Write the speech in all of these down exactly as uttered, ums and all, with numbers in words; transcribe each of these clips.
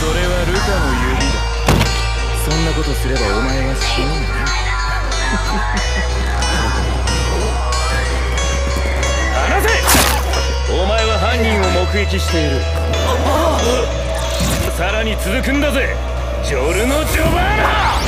それはルカの指だ。そんなことすればお前は死ぬんだ。離せ！お前は犯人を目撃している。さらに続くんだぜ、ジョルノ・ジョバーナ！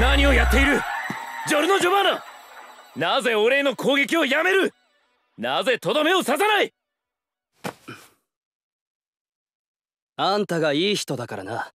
何をやっている、ジョルノ・ジョバーナ。なぜ俺への攻撃をやめる。なぜとどめを刺さない。あんたがいい人だからな。